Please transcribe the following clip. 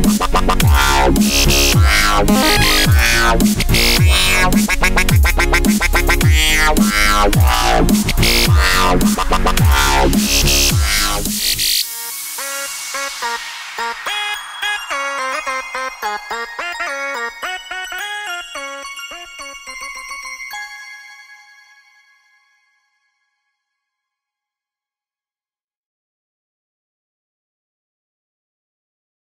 Wow.